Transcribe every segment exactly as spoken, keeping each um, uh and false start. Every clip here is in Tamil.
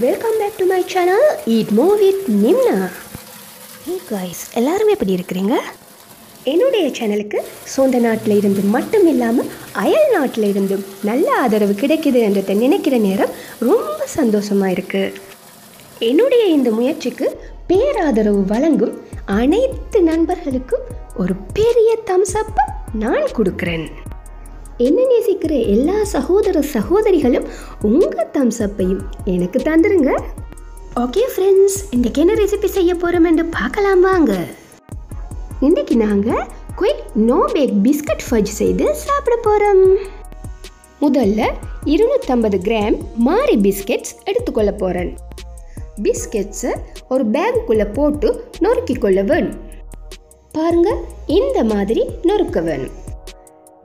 Welcome back to my channel Eat More with Nimna. Hey guys, எல்லாரும் எப்படி இருக்கிறீங்க? என்னோட சேனலுக்கு சொந்த நாட்டில இருந்து மட்டும் இல்லாம அயல் நாட்டில இருந்து நல்ல ஆதரவு கிடைக்குது என்றதை நினைக்கிற நேரம் ரொம்ப சந்தோஷமா இருக்கு. என்னோட இந்த முயற்சிக்கு பேராதரவு வழங்கும் அனைத்து நண்பர்களுக்கும் ஒரு பெரிய thumbs up நான் கொடுக்கிறேன். என்ன நேசிக்கிற எல்லா சகோதர சகோதரிகளும் உங்கள் தம்சப்பையும் எனக்கு தந்துருங்க. ஓகே ஃப்ரெண்ட்ஸ், இன்றைக்கி என்ன ரெசிபி செய்ய போகிறோம் என்று பார்க்கலாம் வாங்க. இன்றைக்கி நாங்கள் quick no bake biscuit fudge செய்து சாப்பிட போகிறோம். முதல்ல இருநூற்றம்பது கிராம் மாரி பிஸ்கெட்ஸ் எடுத்துக்கொள்ள போகிறேன். பிஸ்கெட்ஸை ஒரு பேக்குக்குள்ளே போட்டு நொறுக்கிக்கொள்ள வேணும். பாருங்கள், இந்த மாதிரி நொறுக்க வேணும்.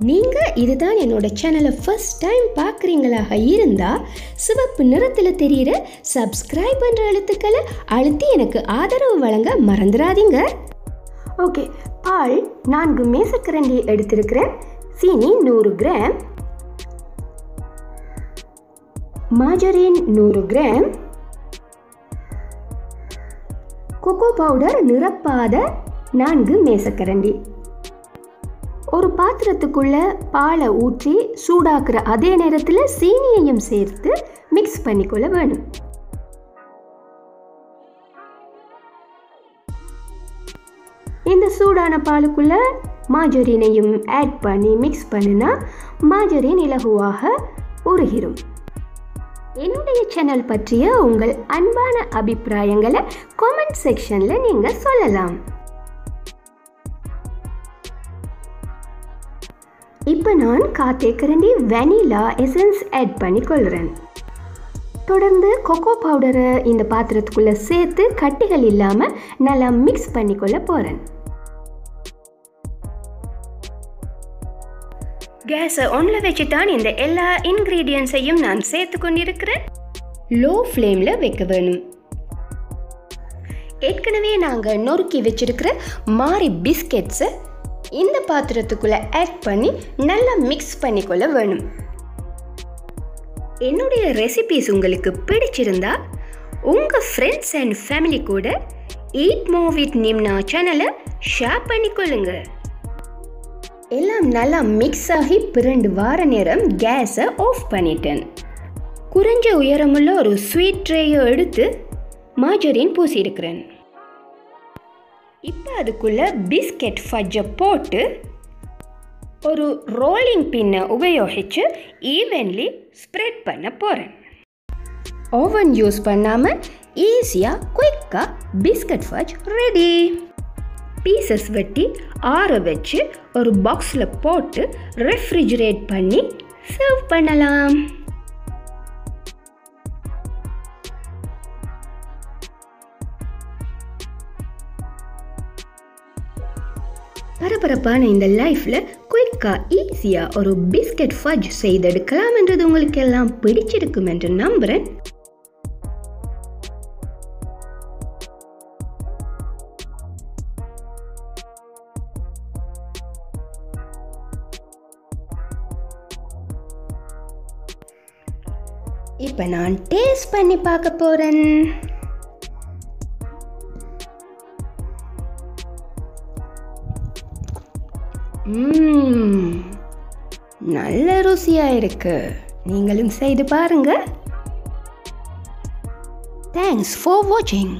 நீங்கள் இதுதான் என்னோட சேனலை ஃபர்ஸ்ட் டைம் பார்க்குறீங்களாக இருந்தால் சிவப்பு நிறத்தில் தெரிகிற சப்ஸ்கிரைப் பண்ணுற எழுத்துக்களை அழுத்தி எனக்கு ஆதரவு வழங்க மறந்துடாதீங்க. ஓகே, பால் நான்கு மேசக்கரண்டி எடுத்திருக்கிறேன். சீனி நூறு கிராம், மாஜரின் நூறு கிராம், கொக்கோ பவுடர் நிரப்பாத நான்கு மேசக்கரண்டி. ஒரு பாத்திரத்துக்குள்ளே பாலை ஊற்றி சூடாக்குற அதே நேரத்தில் சீனியையும் சேர்த்து மிக்ஸ் பண்ணிக்கொள்ள வேணும். இந்த சூடான பாலுக்குள்ளே மாஜரினையும் ஆட் பண்ணி மிக்ஸ் பண்ணினா மாஜரின் இலகுவாக உருகிரும். என்னுடைய சேனல் பற்றிய உங்கள் அன்பான அபிப்பிராயங்களை கமெண்ட் செக்ஷனில் நீங்கள் சொல்லலாம். இப்போ நான் காத்தேக்கரண்டி வெனிலா எசன்ஸ் ஆட் பண்ணிக்கொள்கிறேன். தொடர்ந்து கொக்கோ பவுடரை இந்த பாத்திரத்துக்குள்ளே சேர்த்து கட்டிகள் இல்லாமல் நல்லா மிக்ஸ் பண்ணிக்கொள்ள போகிறேன். கேஸை ஒன்றில் வச்சு தான் இந்த எல்லா இன்க்ரீடியன்ட்ஸையும் நான் சேர்த்து கொண்டிருக்கிறேன். லோ ஃப்ளேமில் வைக்க வேணும். ஏற்கனவே நாங்கள் நொறுக்கி வச்சிருக்கிற மாரி பிஸ்கெட்ஸை இந்த பாத்திரத்துக்குள்ளே ஆட் பண்ணி நல்லா மிக்ஸ் பண்ணிக்கொள்ள வேணும். என்னுடைய ரெசிபீஸ் உங்களுக்கு பிடிச்சிருந்தா உங்கள் ஃப்ரெண்ட்ஸ் அண்ட் ஃபேமிலி கூட ஈட் மோர் வித் நிம்னா சேனலை ஷேர் பண்ணிக்கொள்ளுங்க. எல்லாம் நல்லா மிக்ஸ் ஆகி பிறண்டு வார நேரம் கேஸை ஆஃப் பண்ணிட்டேன். குறைஞ்ச உயரமுள்ள ஒரு ஸ்வீட் ட்ரேயை எடுத்து மாஜரின் பூசியிருக்கிறேன். இப்போ அதுக்குள்ளே பிஸ்கெட் ஃபட்ஜை போட்டு ஒரு ரோலிங் பின்னை உபயோகித்து ஈவன்லி ஸ்ப்ரெட் பண்ண போகிறேன். ஓவன் யூஸ் பண்ணாமல் ஈஸியாக குயிக்காக பிஸ்கட் ஃபட்ஜ் ரெடி. பீசஸ் வெட்டி ஆற வச்சு ஒரு பாக்ஸில் போட்டு ரெஃப்ரிஜிரேட் பண்ணி சர்வ் பண்ணலாம். பரபரப்பான இந்த லைஃப்பில் குயிக்காக ஈஸியாக ஒரு பிஸ்கட் ஃபட்ஜ் செய்தெடுக்கலாம் என்றது உங்களுக்கு எல்லாம் பிடிச்சிருக்கும் என்று நம்புகிறேன். இப்போ நான் டேஸ்ட் பண்ணி பார்க்க போகிறேன். ம், நல்ல ருசியாக இருக்கு. நீங்களும் செய்து பாருங்க. தேங்க்ஸ் ஃபார் வாட்சிங்.